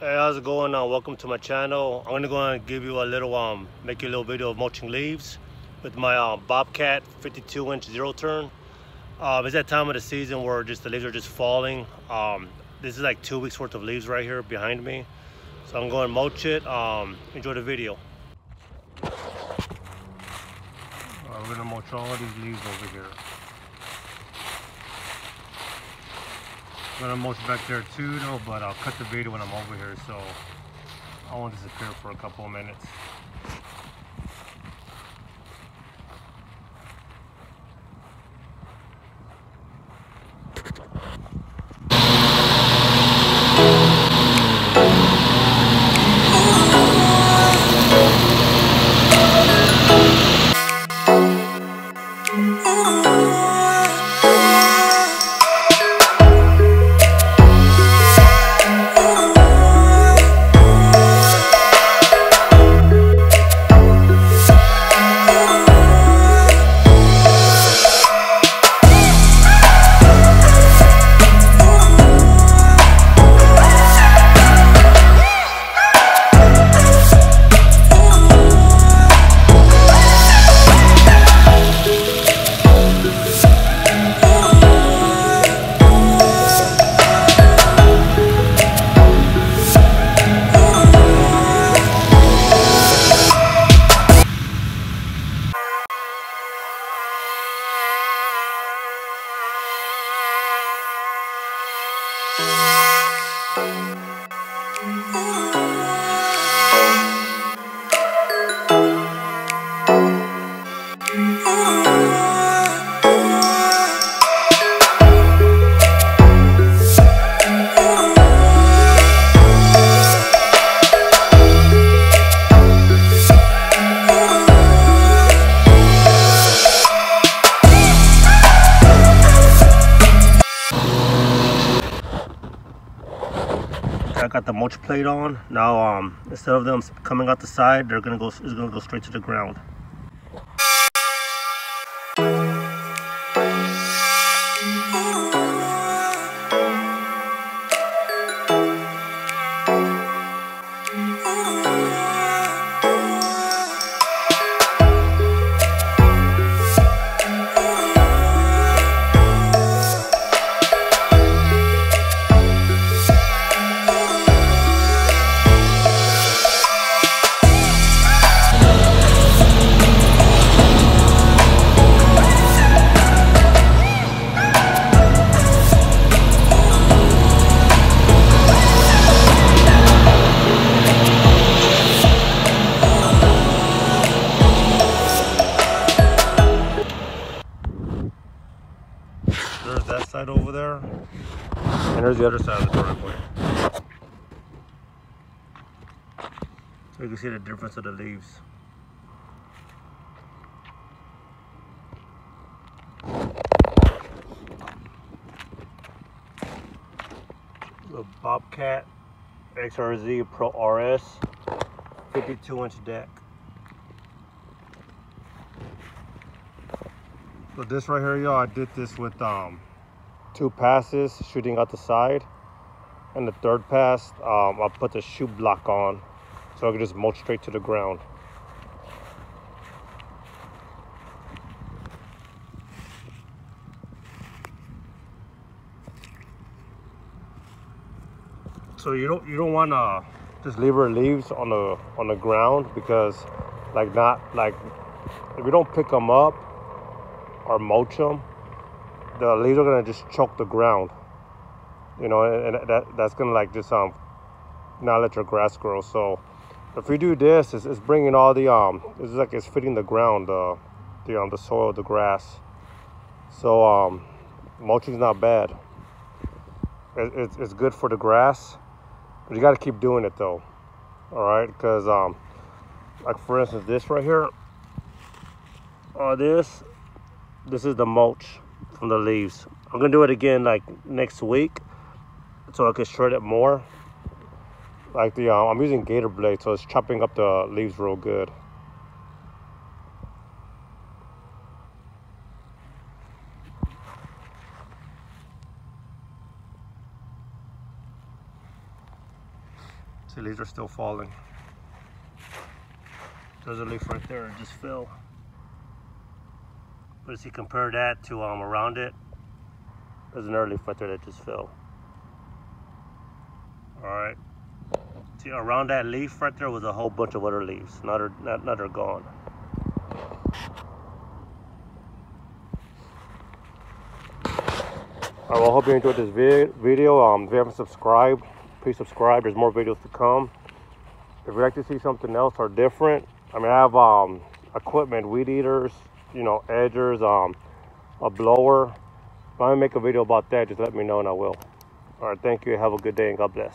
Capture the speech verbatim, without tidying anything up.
Hey, how's it going? Uh, welcome to my channel. I'm gonna go and give you a little um make you a little video of mulching leaves with my uh, Bobcat fifty-two inch zero turn. Um, it's that time of the season where just the leaves are just falling. Um, this is like two weeks worth of leaves right here behind me, so I'm going to mulch it. Um, enjoy the video. Uh, we're gonna mulch all of these leaves over here. I'm gonna mulch back there too, though, but I'll cut the video when I'm over here, so I won't disappear for a couple of minutes. I got the mulch plate on now. Um instead of them coming out the side, they're gonna go it's gonna go straight to the ground. There's that side over there, and there's the other side of the driveway. So you can see the difference of the leaves. The Bobcat X R Z Pro R S fifty-two inch deck. So this right here, y'all, I did this with um, two passes shooting out the side, and the third pass, um, I put the shoe block on so I could just mulch straight to the ground. So you don't you don't want to just leave your leaves on the on the ground, because like not like if you don't pick them up or mulch them, the leaves are gonna just choke the ground, you know, and that that's gonna like just um not let your grass grow. So if you do this, it's, it's bringing all the um it's like it's fitting the ground, uh the um the soil, the grass. So um mulching's not bad. It, it, it's good for the grass, but you got to keep doing it though, all right? Because um like for instance, this right here, or uh, this this is the mulch from the leaves. I'm gonna do it again like next week so I can shred it more. Like the uh, I'm using Gator blade, so it's chopping up the leaves real good. See, these are still falling. There's a leaf right there, it just fell. But if you compare that to um, around it, there's another leaf right there that just fell. All right. See, around that leaf right there was a whole bunch of other leaves. Now they're, not, now they're gone. All right, well, I hope you enjoyed this vi video. Um, if you haven't subscribed, please subscribe. There's more videos to come. If you'd like to see something else or different, I mean, I have um, equipment, weed eaters, you know, edgers, um, a blower. If I make a video about that, just let me know and I will. All right, thank you. Have a good day and God bless.